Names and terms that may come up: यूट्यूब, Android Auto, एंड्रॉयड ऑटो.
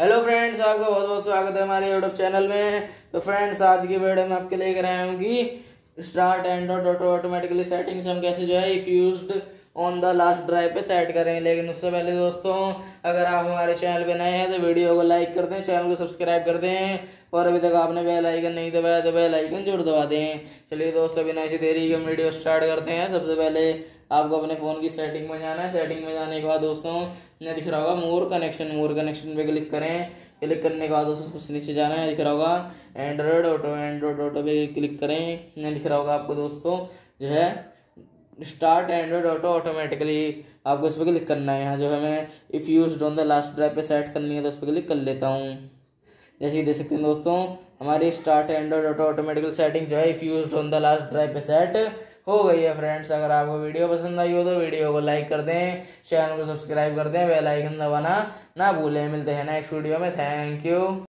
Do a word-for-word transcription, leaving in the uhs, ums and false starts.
Hello friends, आपका बहुत बहुत स्वागत है हमारे यूट्यूब चैनल में। तो फ्रेंड्स, आज की वीडियो में आपके लेकर आया हूँ कि start Android auto automatically settings हम कैसे जो है if used on the last drive पे सेट करें। लेकिन उससे पहले दोस्तों, अगर आप हमारे चैनल पे नए हैं तो वीडियो को लाइक कर दें, चैनल को सब्सक्राइब कर दें, और अभी तक आपने बेल आइकन नहीं दबाया तो बेल आइकन जरूर दबा दें। चलिए दोस्तों, बिना इसी देरी के हम वीडियो स्टार्ट करते हैं। सबसे पहले आपको अपने फ़ोन की सेटिंग में जाना है। सेटिंग में जाने के बाद दोस्तों ने दिख रहा होगा मोर कनेक्शन, मोर कनेक्शन पे क्लिक करें। क्लिक करने के बाद दोस्तों सबसे नीचे जाना है, दिख रहा होगा एंड्रॉयड ऑटो, एंड्रॉयड ऑटो पे क्लिक करें। ने दिख रहा होगा आपको दोस्तों जो है स्टार्ट एंड्रॉयड ऑटो ऑटोमेटिकली, आपको इस पर क्लिक करना है। यहाँ जो है मैं if used on the last drive पे सेट करनी है तो उस पर क्लिक कर लेता हूँ। जैसे कि देख सकते हैं दोस्तों, हमारी start एंड्रॉयड ऑटो automatical setting जो है if used on the last drive पे सेट हो गई है। फ्रेंड्स, अगर आपको वीडियो पसंद आई हो तो वीडियो को लाइक कर दें, चैनल को सब्सक्राइब कर दें, बेल आइकन दबाना ना भूलें। मिलते हैं नेक्स्ट वीडियो में। Thank you.